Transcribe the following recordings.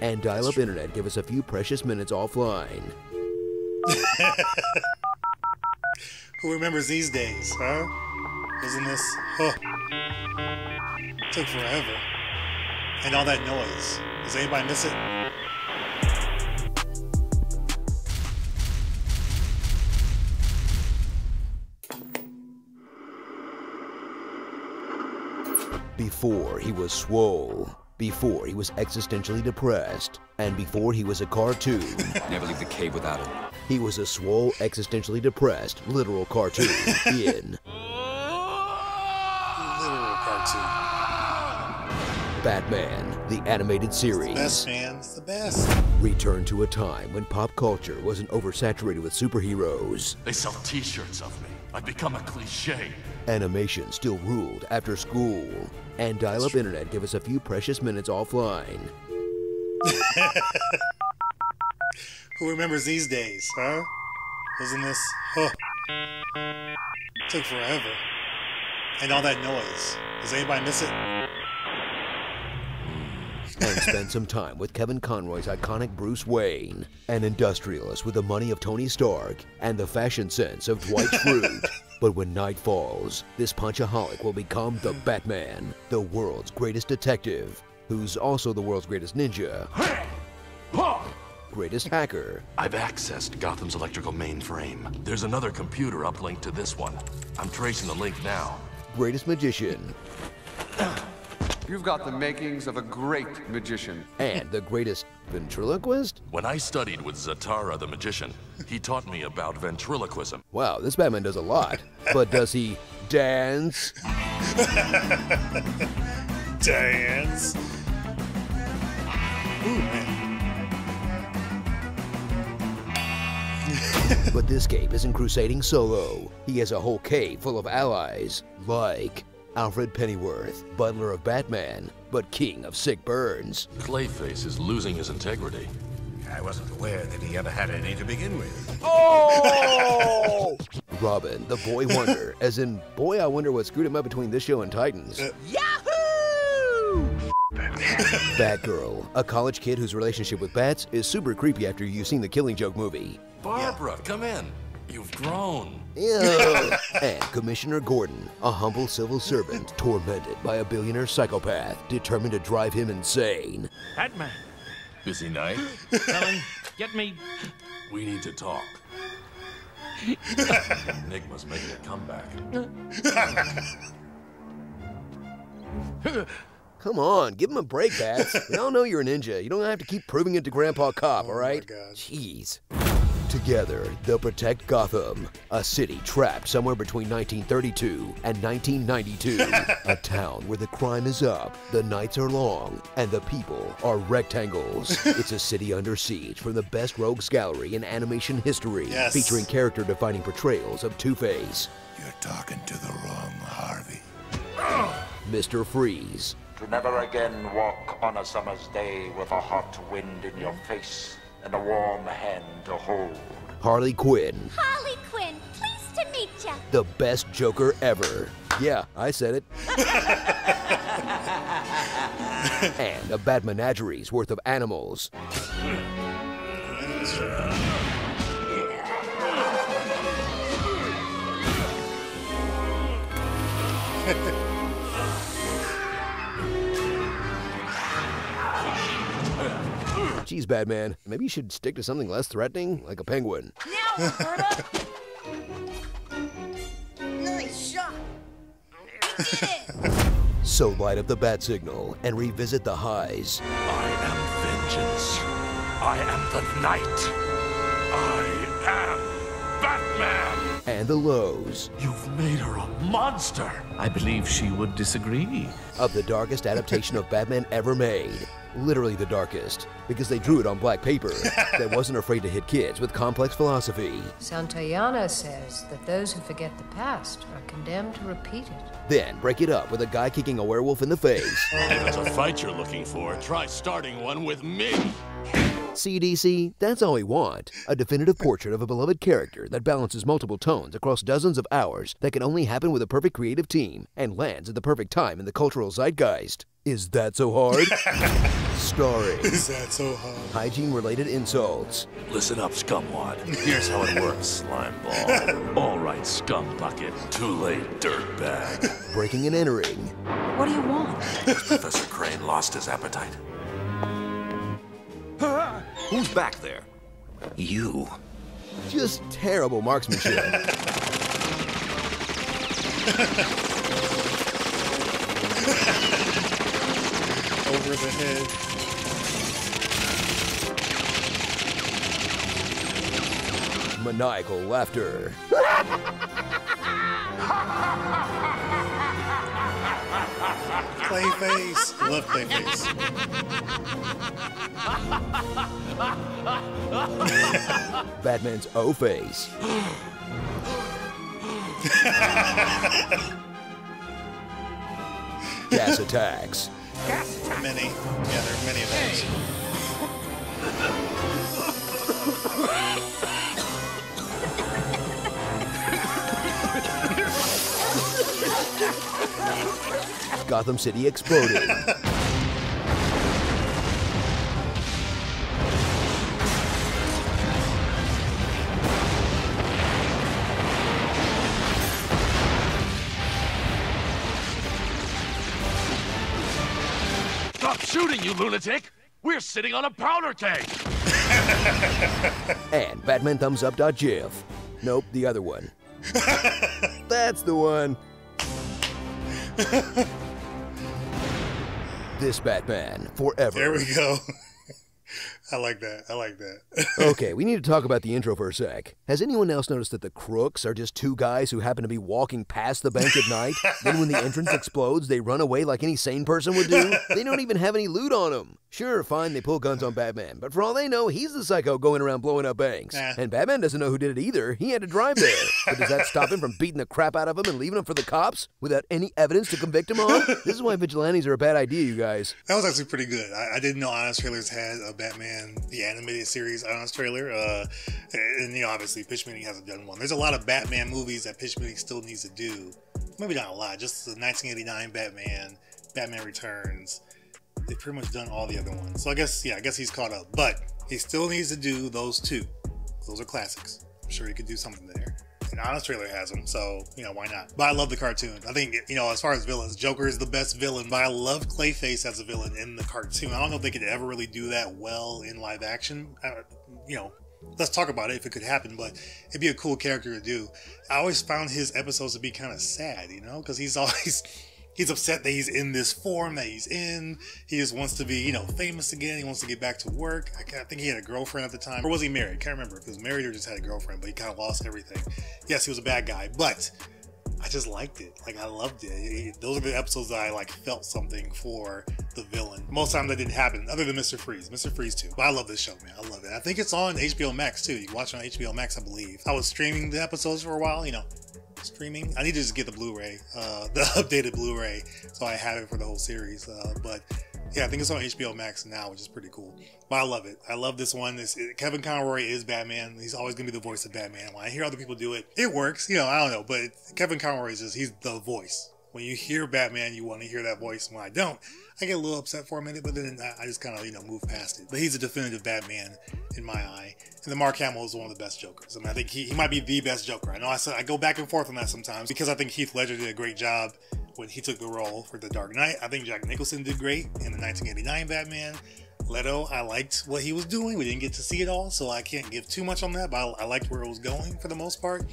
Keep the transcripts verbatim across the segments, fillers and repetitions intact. and dial-up internet give us a few precious minutes offline. Who remembers these days, huh? Isn't this... Huh. It took forever. And all that noise. Does anybody miss it? Before he was swole, before he was existentially depressed, and before he was a cartoon. Never leave the cave without him. He was a swole, existentially depressed, literal cartoon in... Literal cartoon. Batman, the Animated Series. It's the best, man. It's the best. Return to a time when pop culture wasn't oversaturated with superheroes. They sell t-shirts of me. I've become a cliche. Animation still ruled after school. And dial-up internet give us a few precious minutes offline. Who remembers these days, huh? Isn't this... Huh. It took forever. And all that noise. Does anybody miss it? And spend some time with Kevin Conroy's iconic Bruce Wayne, an industrialist with the money of Tony Stark and the fashion sense of Dwight Schrute. But when night falls, this punchaholic will become the Batman, the world's greatest detective, who's also the world's greatest ninja, greatest hacker. I've accessed Gotham's electrical mainframe. There's another computer uplinked to this one. I'm tracing the link now. Greatest magician. You've got the makings of a great magician. And the greatest ventriloquist? When I studied with Zatara the magician, he taught me about ventriloquism. Wow, this Batman does a lot. But does he dance? Dance. Ooh, man. But this game isn't crusading solo. He has a whole cave full of allies, like... Alfred Pennyworth, butler of Batman, but king of sick burns. Clayface is losing his integrity. I wasn't aware that he ever had any to begin with. Oh! Robin, the boy wonder, as in, boy, I wonder what screwed him up between this show and Titans. Uh, Yahoo! Batgirl, a college kid whose relationship with bats is super creepy after you've seen the Killing Joke movie. Barbara, yeah. Come in. You've grown. Ew. And Commissioner Gordon, a humble civil servant tormented by a billionaire psychopath determined to drive him insane. Batman. Busy night? Helen, get me. We need to talk. Enigma's making a comeback. Come on, give him a break, Bats. We all know you're a ninja. You don't have to keep proving it to Grandpa Cop, all right? Oh my God. Jeez. Together, they'll protect Gotham, a city trapped somewhere between nineteen thirty-two and nineteen ninety-two. A town where the crime is up, the nights are long, and the people are rectangles. It's a city under siege from the best rogues gallery in animation history, yes. Featuring character-defining portrayals of Two-Face. You're talking to the wrong Harvey. Mister Freeze. To never again walk on a summer's day with a hot wind in your face. And a warm hand to hold. Harley Quinn. Harley Quinn, pleased to meet ya. The best Joker ever. Yeah, I said it. And a bat menagerie's worth of animals. Jeez, Batman, maybe you should stick to something less threatening, like a penguin. Now, Roberta! Nice shot! You did it! So light up the bat signal and revisit the highs. I am vengeance. I am the night. I am Batman! And the lows. You've made her a monster! I believe she would disagree. Of the darkest adaptation of Batman ever made. Literally the darkest, because they drew it on black paper that wasn't afraid to hit kids with complex philosophy. Santayana says that those who forget the past are condemned to repeat it. Then break it up with a guy kicking a werewolf in the face. If it's a fight you're looking for, try starting one with me. C D C, that's all we want. A definitive portrait of a beloved character that balances multiple tones across dozens of hours that can only happen with a perfect creative team and lands at the perfect time in the cultural zeitgeist. Is That So Hard? Starring. Is that so hard? Hygiene-related insults. Listen up, scumwad. Here's how it works, slime ball. All right, scum bucket. Too late, dirtbag. Breaking and entering. What do you want? Professor Crane lost his appetite. Who's back there? You. Just terrible marksmanship. Over the head. Maniacal laughter. Clayface. Love Clayface. Batman's O-face. Gas attacks. Many. Yeah, there are many of those. Hey. Gotham City exploded. Shooting, you lunatic! We're sitting on a powder keg! And Batman thumbs up .gif. Nope, the other one. That's the one. This Batman, forever. There we go. I like that. I like that. Okay, we need to talk about the intro for a sec. Has anyone else noticed that the crooks are just two guys who happen to be walking past the bank at night? Then when the entrance explodes, they run away like any sane person would do? They don't even have any loot on them. Sure, fine, they pull guns on Batman, but for all they know, he's the psycho going around blowing up banks. Nah. And Batman doesn't know who did it either. He had to drive there. But does that stop him from beating the crap out of him and leaving him for the cops without any evidence to convict him on? This is why vigilantes are a bad idea, you guys. That was actually pretty good. I, I didn't know Honest Trailers had a Batman, the Animated Series Honest Trailer. Uh, and, you know, obviously, Pitch Meeting hasn't done one. There's a lot of Batman movies that Pitch Meeting still needs to do. Maybe not a lot, just the nineteen eighty-nine Batman, Batman Returns. They've pretty much done all the other ones. So I guess, yeah, I guess he's caught up. But he still needs to do those two. Those are classics. I'm sure he could do something there. And Honest Trailer has them, so, you know, why not? But I love the cartoon. I think, you know, as far as villains, Joker is the best villain, but I love Clayface as a villain in the cartoon. I don't know if they could ever really do that well in live action. I, you know, let's talk about it if it could happen, but it'd be a cool character to do. I always found his episodes to be kind of sad, you know, because he's always... He's upset that he's in this form that he's in. He just wants to be, you know, famous again. He wants to get back to work. I think he had a girlfriend at the time. Or was he married? I can't remember if he was married or just had a girlfriend, but he kind of lost everything. Yes, he was a bad guy, but I just liked it. Like, I loved it. Those are the episodes that I, like, felt something for the villain. Most times that didn't happen, other than Mister Freeze. Mister Freeze, too. But I love this show, man. I love it. I think it's on H B O Max, too. You can watch it on H B O Max, I believe. I was streaming the episodes for a while, you know. Streaming. I need to just get the Blu-ray, uh, the updated Blu-ray, so I have it for the whole series. Uh, but yeah, I think it's on H B O Max now, which is pretty cool. But I love it. I love this one. This it, Kevin Conroy is Batman. He's always gonna be the voice of Batman. When I hear other people do it, it works. You know, I don't know, but it, Kevin Conroy is just he's the voice. When you hear Batman, you want to hear that voice. When I don't, I get a little upset for a minute, but then I, I just kind of, you know, move past it. But he's a definitive Batman in my eye. And then Mark Hamill is one of the best Jokers. I mean, I think he, he might be the best Joker. I know I, I go back and forth on that sometimes because I think Heath Ledger did a great job when he took the role for The Dark Knight. I think Jack Nicholson did great in the nineteen eighty-nine Batman. Leto, I liked what he was doing. We didn't get to see it all, so I can't give too much on that, but I, I liked where it was going for the most part.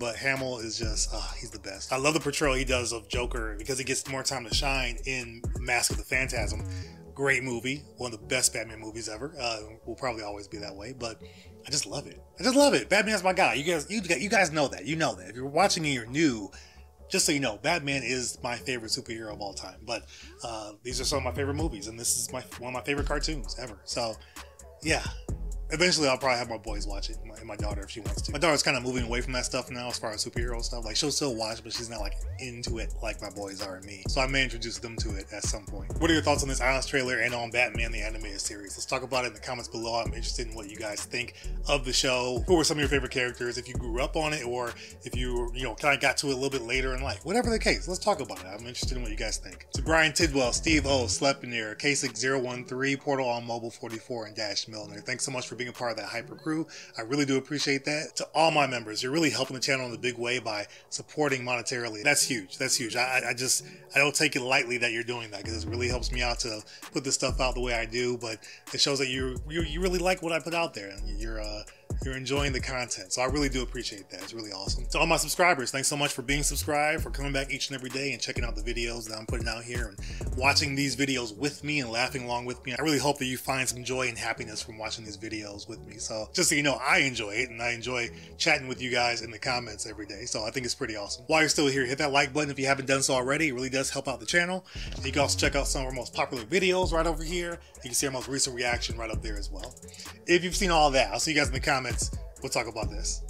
But Hamill is just, uh, he's the best. I love the portrayal he does of Joker because he gets more time to shine in Mask of the Phantasm. Great movie. One of the best Batman movies ever. Uh, will probably always be that way, but I just love it. I just love it. Batman's my guy. You guys, you, you guys know that. You know that. If you're watching and you're new, just so you know, Batman is my favorite superhero of all time. But uh, these are some of my favorite movies, and this is my one of my favorite cartoons ever. So, yeah. Eventually, I'll probably have my boys watch it, my, and my daughter if she wants to. My daughter's kind of moving away from that stuff now as far as superhero stuff. Like, she'll still watch, but she's not like into it like my boys are and me. So I may introduce them to it at some point. What are your thoughts on this Honest trailer and on Batman the Animated Series? Let's talk about it in the comments below. I'm interested in what you guys think of the show. Who were some of your favorite characters? If you grew up on it, or if you, you know, kind of got to it a little bit later in life. Whatever the case, let's talk about it. I'm interested in what you guys think. So Brian Tidwell, Steve O, Sleipnir, K six zero one three, Portal on Mobile forty-four, and Dash Milner. Thanks so much for being a part of that hyper crew. I really do appreciate that. To all my members, you're really helping the channel in a big way by supporting monetarily. That's huge. That's huge. I, I just, I don't take it lightly that you're doing that, because it really helps me out to put this stuff out the way I do, but it shows that you you, you really like what I put out there, and you're, uh, you're enjoying the content. So I really do appreciate that. It's really awesome. To all my subscribers, thanks so much for being subscribed, for coming back each and every day and checking out the videos that I'm putting out here and watching these videos with me and laughing along with me. I really hope that you find some joy and happiness from watching these videos with me. So just so you know, I enjoy it, and I enjoy chatting with you guys in the comments every day. So I think it's pretty awesome. While you're still here, hit that like button if you haven't done so already. It really does help out the channel. And you can also check out some of our most popular videos right over here. You can see our most recent reaction right up there as well. If you've seen all that, I'll see you guys in the comments. We'll talk about this.